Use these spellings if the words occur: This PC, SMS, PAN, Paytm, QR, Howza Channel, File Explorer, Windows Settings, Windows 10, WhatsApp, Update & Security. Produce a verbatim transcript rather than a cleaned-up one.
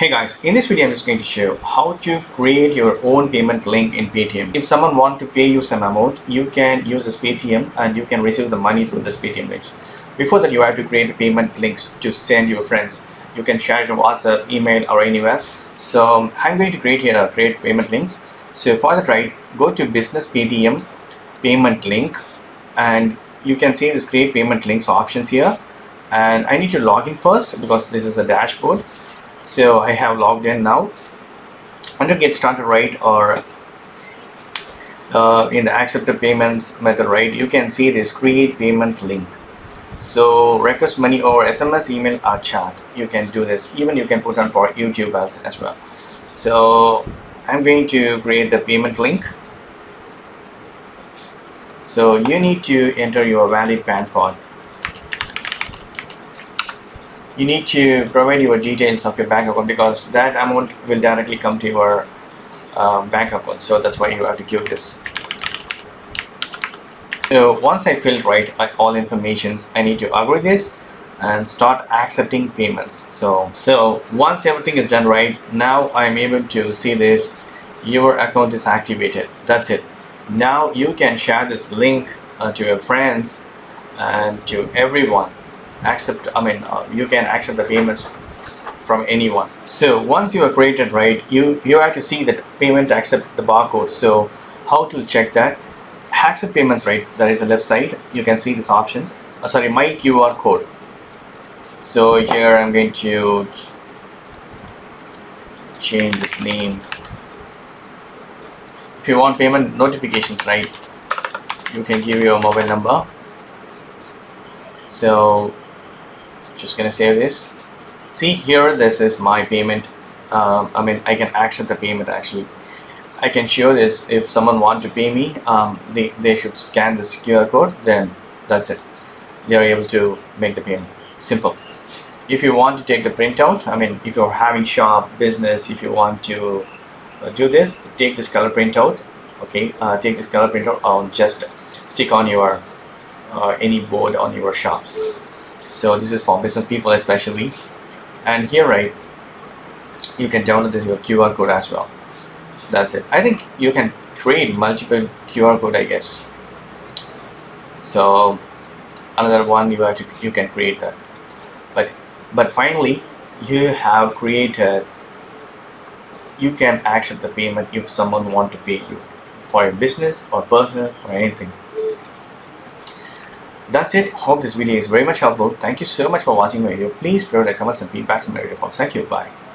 Hey guys, in this video I'm just going to show how to create your own payment link in Paytm. If someone wants to pay you some amount, you can use this Paytm and you can receive the money through this Paytm links. Before that, you have to create the payment links to send your friends. You can share it on WhatsApp, email or anywhere. So I'm going to create here a create payment links. So for that, right, go to business Paytm payment link and you can see this create payment links options here. And I need to log in first because this is the dashboard. So I have logged in now. Under get started, right, or uh, in the accepted payments method, right, you can see this create payment link. So request money over S M S, email or chat. You can do this. Even you can put on for YouTube ads as well. So I'm going to create the payment link. So you need to enter your valid P A N card. You need to provide your details of your bank account because that amount will directly come to your uh, bank account. So that's why you have to give this. So once I filled right all informations, I need to agree this and start accepting payments. So, so once everything is done right, now I'm able to see this, your account is activated. That's it. Now you can share this link uh, to your friends and to everyone. accept I mean uh, you can accept the payments from anyone. So once you are created, right, you you have to see that payment to accept the barcode. So how to check that accept payments, right? That is the left side. You can see these options. Oh, sorry, my Q R code. So here I'm going to change this name. If you want payment notifications, right, you can give your mobile number. So just gonna save this. See here, this is my payment. um, I mean, I can accept the payment. Actually, I can show this. If someone want to pay me, um, they, they should scan this Q R code, then that's it, they are able to make the payment. Simple. If you want to take the printout, I mean, if you're having shop business, if you want to do this, take this color printout. Okay, uh, take this color printout or just stick on your Uh, any board on your shops. So this is for business people especially. And here, right, you can download this your Q R code as well. That's it. I think you can create multiple Q R code, I guess. So another one you have to you can create that. But but finally, you have created. You can accept the payment if someone want to pay you for your business or person or anything. That's it. Hope this video is very much helpful. Thank you so much for watching my video. Please provide comments and feedbacks in my video form. Thank you. Bye.